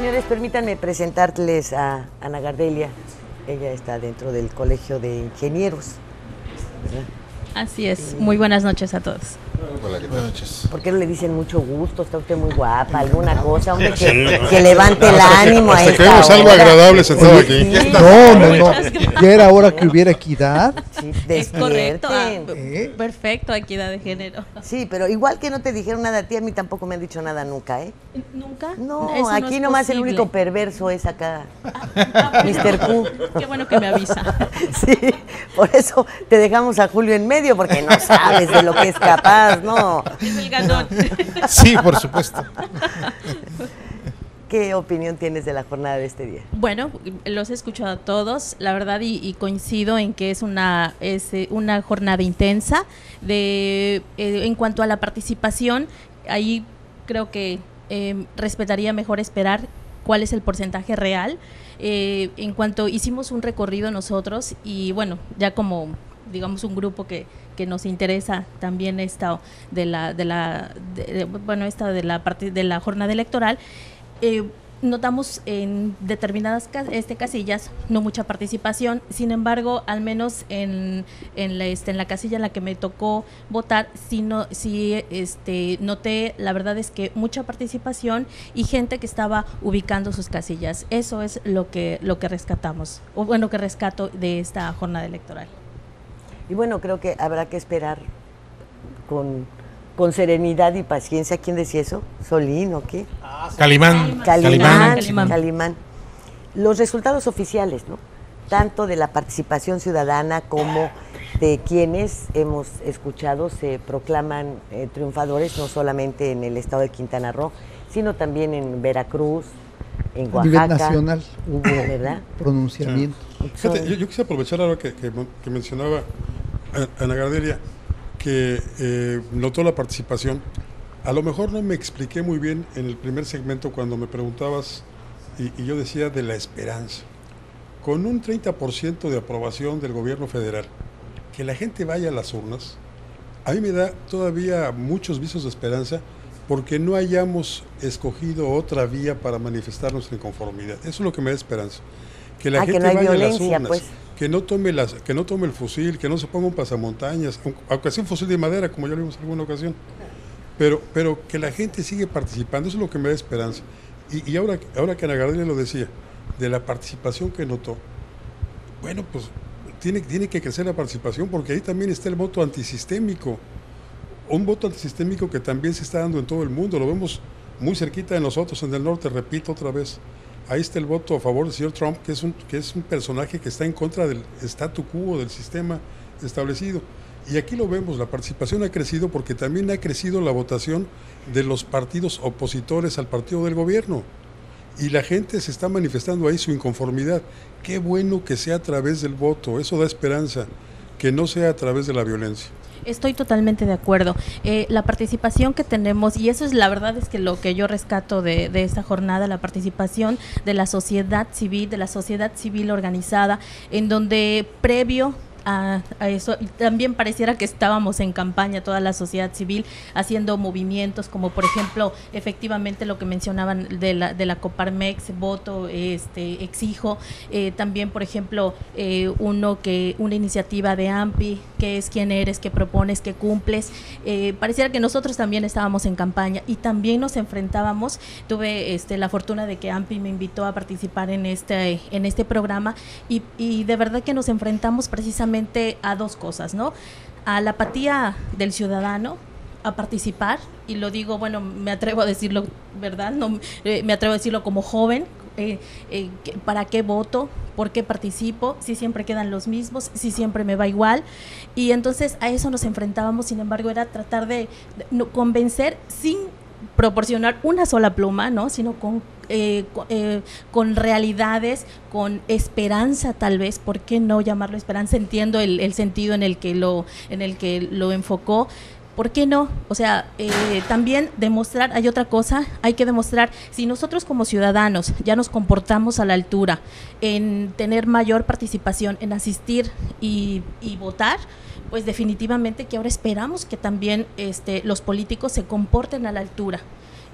Señores, permítanme presentarles a Ana Gardelia. Ella está dentro del Colegio de Ingenieros, ¿verdad? Así es. Muy buenas noches a todos. Hola, ¿qué tal? Buenas noches. ¿Por qué no le dicen mucho gusto? Está usted muy guapa, alguna cosa, hombre, que levante el ánimo a esta hora. Algo agradable sentado aquí. No. Ya era hora que hubiera equidad. Sí, es correcto. Perfecto, equidad de género. Sí, pero igual que no te dijeron nada a ti, a mí tampoco me han dicho nada nunca, ¿eh? ¿Nunca? No, eso aquí no es nomás posible. El único perverso es acá, Mr. Q. Qué bueno que me avisa. Sí, por eso te dejamos a Julio en medio, porque no sabes de lo que es capaz. No. Es el ganón. Sí, por supuesto. ¿Qué opinión tienes de la jornada de este día? Bueno, los he escuchado a todos, la verdad, y coincido en que es una jornada intensa. En cuanto a la participación, ahí creo que respetaría mejor esperar cuál es el porcentaje real. En cuanto hicimos un recorrido nosotros, y bueno, ya como digamos un grupo que nos interesa también esta de la jornada electoral, notamos en determinadas casillas no mucha participación. Sin embargo, al menos en la casilla en la que me tocó votar, noté, la verdad es que mucha participación y gente que estaba ubicando sus casillas. Eso es lo que rescatamos, o bueno, que rescato de esta jornada electoral. Y bueno, creo que habrá que esperar con serenidad y paciencia. ¿Quién decía eso? ¿Solín o qué? Calimán. Los resultados oficiales, ¿no? Tanto de la participación ciudadana como de quienes hemos escuchado se proclaman triunfadores, no solamente en el estado de Quintana Roo, sino también en Veracruz, en Oaxaca. A nivel nacional hubo, ¿verdad?, pronunciamiento. Fíjate, yo quise aprovechar ahora que mencionaba Ana Gardelia, que notó la participación. A lo mejor no me expliqué muy bien en el primer segmento cuando me preguntabas, y yo decía de la esperanza. Con un 30% de aprobación del gobierno federal, que la gente vaya a las urnas, a mí me da todavía muchos visos de esperanza porque no hayamos escogido otra vía para manifestar nuestra inconformidad. Eso es lo que me da esperanza. Que la gente vaya a las urnas, pues, que no tome el fusil, que no se ponga un pasamontañas, aunque sea un fusil de madera, como ya lo vimos en alguna ocasión, pero que la gente sigue participando, eso es lo que me da esperanza. Y ahora que Ana Gardelia lo decía, de la participación que notó, bueno, pues tiene que crecer la participación, porque ahí también está el voto antisistémico, un voto antisistémico que también se está dando en todo el mundo, lo vemos muy cerquita de nosotros, en el norte, repito otra vez. Ahí está el voto a favor del señor Trump, que es un personaje que está en contra del statu quo, del sistema establecido. Y aquí lo vemos, la participación ha crecido porque también ha crecido la votación de los partidos opositores al partido del gobierno. Y la gente se está manifestando ahí su inconformidad. Qué bueno que sea a través del voto, eso da esperanza, que no sea a través de la violencia. Estoy totalmente de acuerdo. La participación que tenemos, y eso es la verdad es que lo que yo rescato de esta jornada, la participación de la sociedad civil, organizada, en donde previo a eso también pareciera que estábamos en campaña, toda la sociedad civil haciendo movimientos, como por ejemplo efectivamente lo que mencionaban de la COPARMEX, voto, exijo, también por ejemplo una iniciativa de AMPI, que es quién eres, qué propones, qué cumples. Pareciera que nosotros también estábamos en campaña y también nos enfrentábamos. Tuve la fortuna de que AMPI me invitó a participar en este programa, y de verdad que nos enfrentamos precisamente a dos cosas, ¿no? A la apatía del ciudadano a participar, y lo digo, bueno, me atrevo a decirlo, ¿verdad? No, me atrevo a decirlo como joven, ¿para qué voto? ¿Por qué participo? Si siempre quedan los mismos, si siempre me va igual. Y entonces a eso nos enfrentábamos. Sin embargo, era tratar de convencer sin proporcionar una sola pluma, ¿no? Sino con realidades, con esperanza, tal vez. ¿Por qué no llamarlo esperanza? Entiendo el sentido en el que lo enfocó. ¿Por qué no? O sea, también demostrar, hay otra cosa, hay que demostrar, si nosotros como ciudadanos ya nos comportamos a la altura en tener mayor participación, en asistir y votar, pues definitivamente que ahora esperamos que también los políticos se comporten a la altura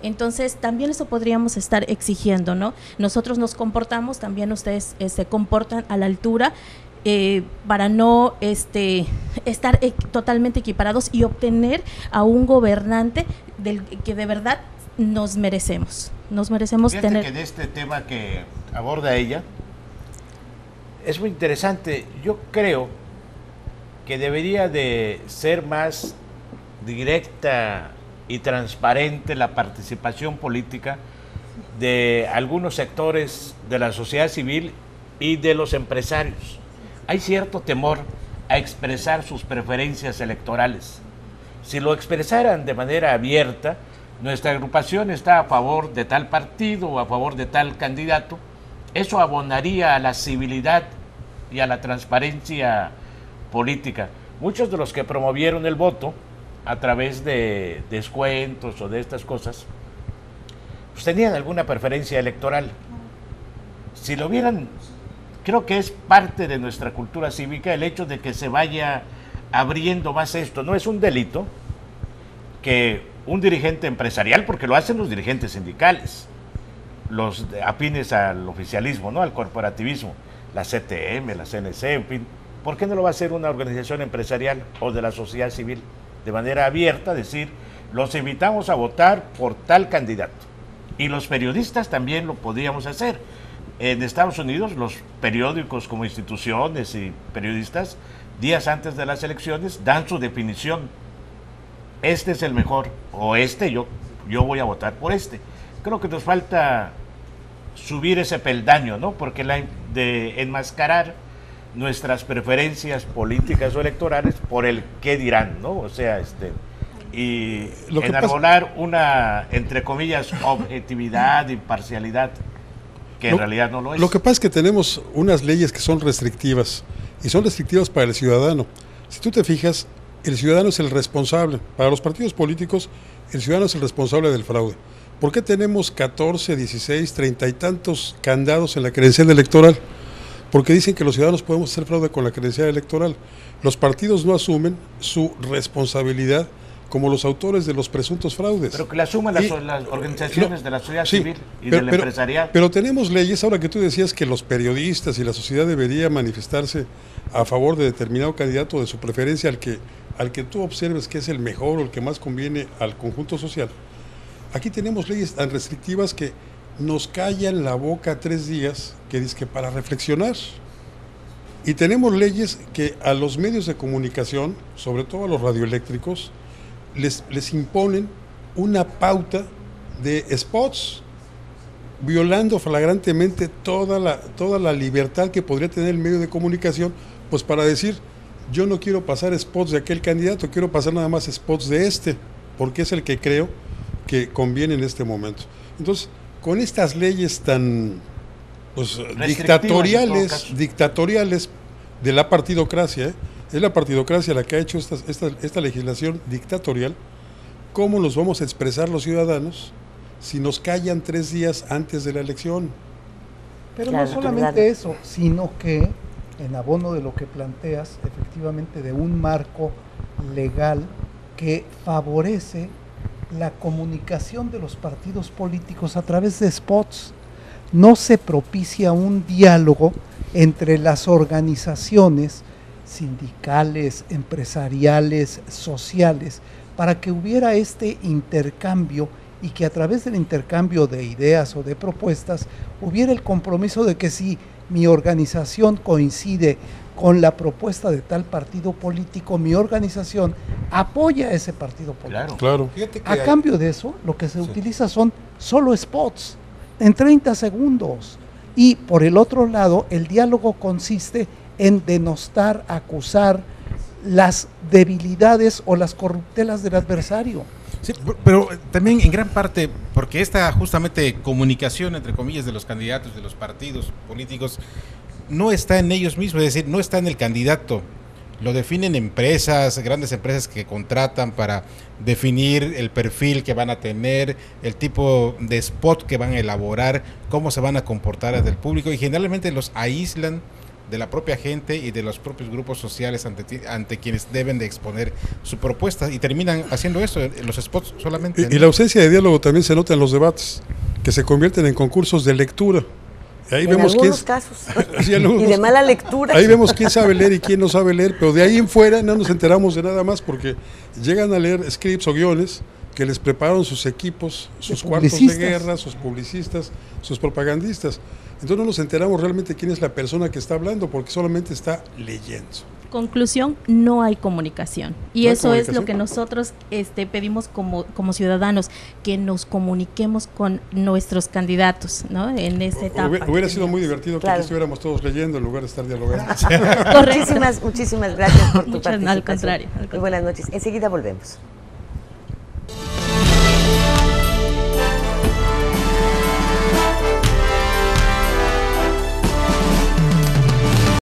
Entonces, también eso podríamos estar exigiendo, ¿no? Nosotros nos comportamos, también ustedes se comportan a la altura, para no estar totalmente equiparados y obtener a un gobernante que de verdad nos merecemos. Nos merecemos tener… Fíjate que de este tema que aborda ella, es muy interesante. Yo creo que debería de ser más directa y transparente la participación política de algunos sectores de la sociedad civil y de los empresarios. Hay cierto temor a expresar sus preferencias electorales. Si lo expresaran de manera abierta, nuestra agrupación está a favor de tal partido o a favor de tal candidato, eso abonaría a la civilidad y a la transparencia política. Muchos de los que promovieron el voto a través de descuentos o de estas cosas, pues tenían alguna preferencia electoral. Si lo vieran, creo que es parte de nuestra cultura cívica el hecho de que se vaya abriendo más esto. No es un delito que un dirigente empresarial, porque lo hacen los dirigentes sindicales, los afines al oficialismo, ¿no?, al corporativismo, la CTM, la CNC, en fin. ¿Por qué no lo va a hacer una organización empresarial o de la sociedad civil? De manera abierta, decir, los invitamos a votar por tal candidato. Y los periodistas también lo podríamos hacer. En Estados Unidos, los periódicos como instituciones y periodistas, días antes de las elecciones, dan su definición. Este es el mejor, o este, yo voy a votar por este. Creo que nos falta subir ese peldaño, ¿no? Porque de enmascarar nuestras preferencias políticas o electorales por el qué dirán, ¿no? O sea, y enarbolar una, entre comillas, objetividad, imparcialidad, que en realidad no lo es. Lo que pasa es que tenemos unas leyes que son restrictivas, y son restrictivas para el ciudadano. Si tú te fijas, el ciudadano es el responsable. Para los partidos políticos, el ciudadano es el responsable del fraude. ¿Por qué tenemos 14, 16, 30 y tantos candados en la credencial electoral? Porque dicen que los ciudadanos podemos hacer fraude con la credencial electoral. Los partidos no asumen su responsabilidad como los autores de los presuntos fraudes. Pero que la asuman las organizaciones de la sociedad civil y del empresariado. Pero tenemos leyes, ahora que tú decías que los periodistas y la sociedad debería manifestarse a favor de determinado candidato de su preferencia al que tú observes que es el mejor o el que más conviene al conjunto social. Aquí tenemos leyes tan restrictivas que nos callan la boca 3 días, que dice que para reflexionar. Y tenemos leyes que a los medios de comunicación, sobre todo a los radioeléctricos, les imponen una pauta de spots, violando flagrantemente toda la libertad que podría tener el medio de comunicación, pues para decir, yo no quiero pasar spots de aquel candidato, quiero pasar nada más spots de este, porque es el que creo que conviene en este momento. Entonces, con estas leyes tan dictatoriales de la partidocracia, es la partidocracia la que ha hecho esta legislación dictatorial, ¿cómo nos vamos a expresar los ciudadanos si nos callan 3 días antes de la elección? Pero claro, no solamente eso, sino que en abono de lo que planteas, efectivamente de un marco legal que favorece la comunicación de los partidos políticos a través de spots. No se propicia un diálogo entre las organizaciones sindicales, empresariales, sociales, para que hubiera este intercambio y que a través del intercambio de ideas o de propuestas hubiera el compromiso de que si mi organización coincide con la propuesta de tal partido político, mi organización apoya a ese partido político. Claro, claro. A cambio de eso, lo que se utiliza son solo spots en 30 segundos. Y por el otro lado, el diálogo consiste en denostar, acusar las debilidades o las corruptelas del adversario. Sí, pero también en gran parte, porque esta justamente comunicación, entre comillas, de los candidatos, de los partidos políticos, no está en ellos mismos, es decir, no está en el candidato, lo definen empresas, grandes empresas que contratan para definir el perfil que van a tener, el tipo de spot que van a elaborar, cómo se van a comportar ante el público, y generalmente los aíslan de la propia gente y de los propios grupos sociales ante quienes deben de exponer su propuesta, y terminan haciendo eso, los spots solamente. Y la ausencia de diálogo también se nota en los debates, que se convierten en concursos de lectura. Ahí en vemos algunos casos. Sí, algunos, y de mala lectura. Ahí vemos quién sabe leer y quién no sabe leer, pero de ahí en fuera no nos enteramos de nada más, porque llegan a leer scripts o guiones que les prepararon sus equipos, sus cuartos de guerra, sus publicistas, sus propagandistas. Entonces no nos enteramos realmente quién es la persona que está hablando, porque solamente está leyendo. Conclusión, no hay comunicación. Y eso es lo que nosotros pedimos como ciudadanos, que nos comuniquemos con nuestros candidatos, ¿no? En esta etapa. Hubiera sido muy divertido que estuviéramos todos leyendo en lugar de estar dialogando. Muchísimas gracias por tu participación. Al contrario. Buenas noches. Enseguida volvemos.